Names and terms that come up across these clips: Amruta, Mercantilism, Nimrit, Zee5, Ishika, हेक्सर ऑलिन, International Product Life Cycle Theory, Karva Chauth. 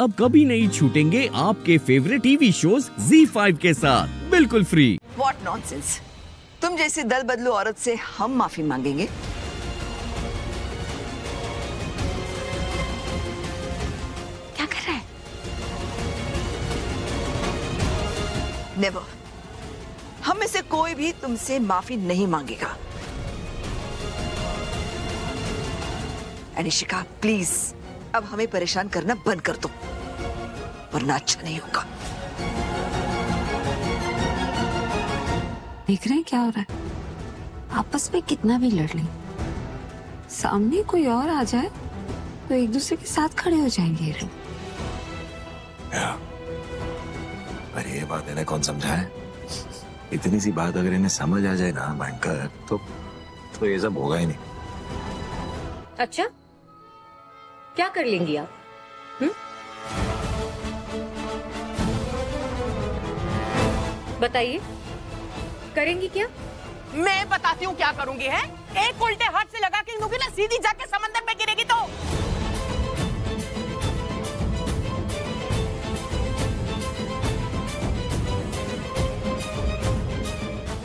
अब कभी नहीं छूटेंगे आपके फेवरेट टीवी शोज Z5 के साथ बिल्कुल फ्री। What nonsense! तुम जैसे दल बदलू औरत से हम माफी मांगेंगे? क्या कर रहा है? Never! हम में से कोई भी तुमसे माफी नहीं मांगेगा। इशिका प्लीज अब हमें परेशान करना बंद कर दो, वरना अच्छा नहीं होगा। देख रहे हैं क्या हो रहा है? आपस में कितना भी लड़ लें, सामने कोई और आ जाए तो एक दूसरे के साथ खड़े हो जाएंगे। पर ये बात इन्हें कौन समझाए? इतनी सी बात अगर इन्हें समझ आ जाए ना भयंकर, तो ये सब होगा ही नहीं। अच्छा क्या कर लेंगी आप? बताइए करेंगी क्या? मैं बताती हूँ क्या करूंगी है। एक उल्टे हाथ से लगा के दूंगी ना, सीधी जाके समंदर में गिरेगी। तो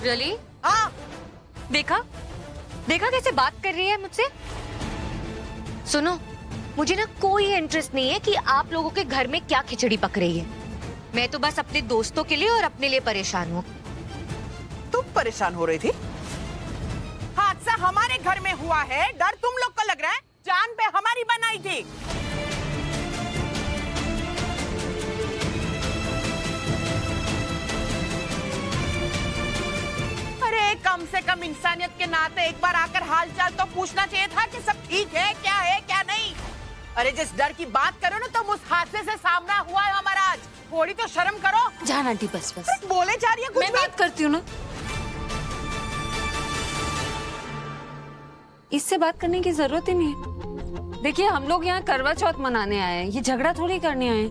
रियली? हाँ देखा देखा कैसे बात कर रही है मुझसे। सुनो, मुझे ना कोई इंटरेस्ट नहीं है कि आप लोगों के घर में क्या खिचड़ी पक रही है। मैं तो बस अपने दोस्तों के लिए और अपने लिए परेशान हूँ। तुम परेशान हो रही थी? हादसा हमारे घर में हुआ है, डर तुम लोग को लग रहा है? जान पे हमारी बनाई थी। अरे कम से कम इंसानियत के नाते एक बार आकर हालचाल तो पूछना चाहिए था कि सब ठीक है, क्या है क्या नहीं। अरे जिस डर की बात करो ना, तुम तो उस हादसे से सामना हुआ है हमारा आज, थोड़ी तो शर्म करो। जान आंटी बस बस। तो बोले जा रही है कुछ, मैं बात करती हूँ ना। इससे बात करने की जरूरत ही नहीं। देखिए हम लोग यहाँ करवा चौथ मनाने आए हैं, ये झगड़ा थोड़ी करने आए।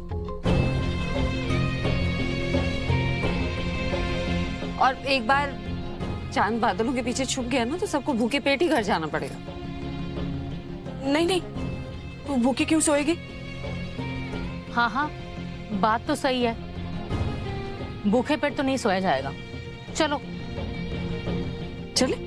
और एक बार चांद बादलों के पीछे छुप गया ना, तो सबको भूखे पेट ही घर जाना पड़ेगा। नहीं नहीं, तू भूखी क्यों सोएगी? हाँ हाँ बात तो सही है, भूखे पेट तो नहीं सोया जाएगा। चलो चले।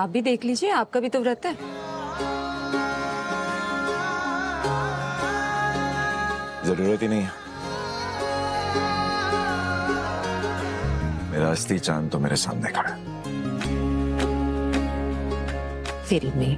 आप भी देख लीजिए, आपका भी तो व्रत है। जरूरत ही नहीं है, मेरा असली चांद तो मेरे सामने खड़ा है। फिल्में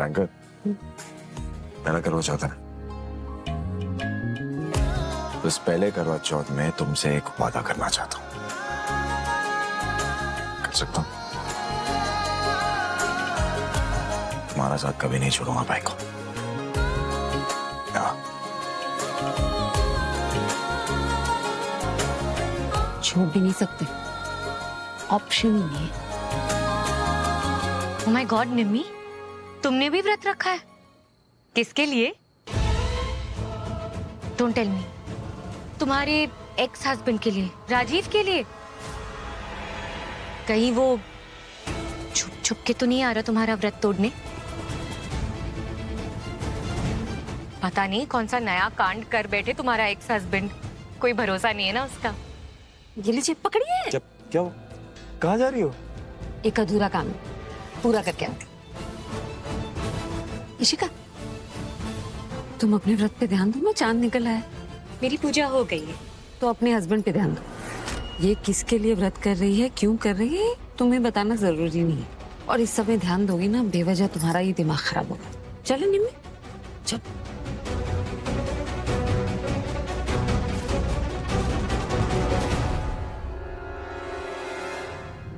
बैंकर, पहला करवा चौथ है। उस पहले करवा चौथ में तुमसे एक वादा करना चाहता हूं। कर सकता हूँ। तुम्हारा साथ कभी नहीं छोड़ूंगा भाई को। छोड़ भी नहीं सकते, ऑप्शन ही नहीं है। ओह माय गॉड निम्मी, तुमने भी व्रत रखा है? किसके लिए? डोंट टेल मी, तुम्हारे एक्स हस्बैंड के लिए, राजीव के लिए? कहीं वो छुप छुप के तो नहीं आ रहा तुम्हारा व्रत तोड़ने? पता नहीं कौन सा नया कांड कर बैठे तुम्हारा एक्स हस्बैंड, कोई भरोसा नहीं है ना उसका। ये लीजिए पकड़िए। क्या हो? कहाँ जा रही हो? एक अधूरा काम है, पूरा करके आती। इशिका, तुम अपने व्रत पे ध्यान दो ना, चांद निकल आया। मेरी पूजा हो गई है, तो अपने हस्बैंड पे ध्यान दो। ये किसके लिए व्रत कर रही है, क्यों कर रही है, तुम्हें बताना जरूरी नहीं है। और इस समय ध्यान दोगी ना, बेवजह तुम्हारा ये दिमाग खराब होगा। चलो निम्मी, चलो।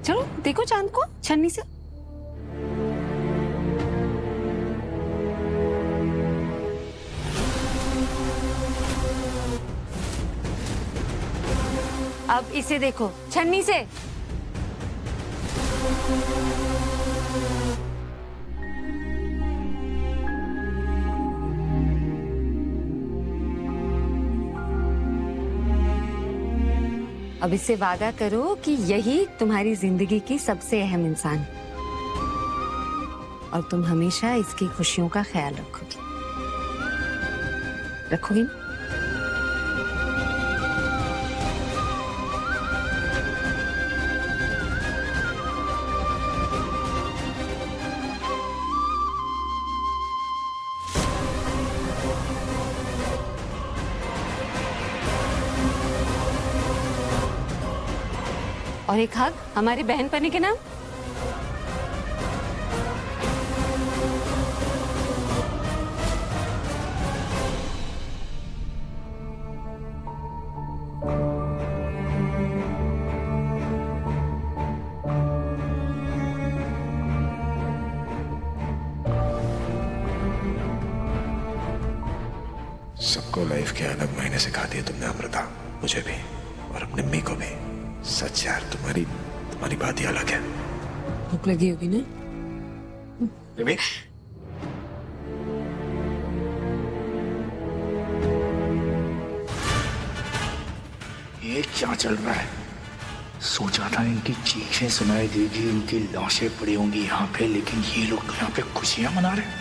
चलो देखो चांद को छन्नी से। अब इसे देखो छन्नी से। अब इससे वादा करो कि यही तुम्हारी जिंदगी की सबसे अहम इंसान है और तुम हमेशा इसकी खुशियों का ख्याल रखोगी। रखोगी? और एक हक हमारी बहन पने के नाम। सबको लाइफ के अलग महीने सिखा दिया तुमने अमृता, मुझे भी और अपने मम्मी को भी। सच यार, तुम्हारी बात ही अलग है। भूख लगी होगी ना? ये क्या चल रहा है? सोचा था इनकी चीखें सुनाई देगी, इनकी लाशें पड़ी होंगी यहाँ पे, लेकिन ये लोग यहाँ पे खुशियां मना रहे हैं।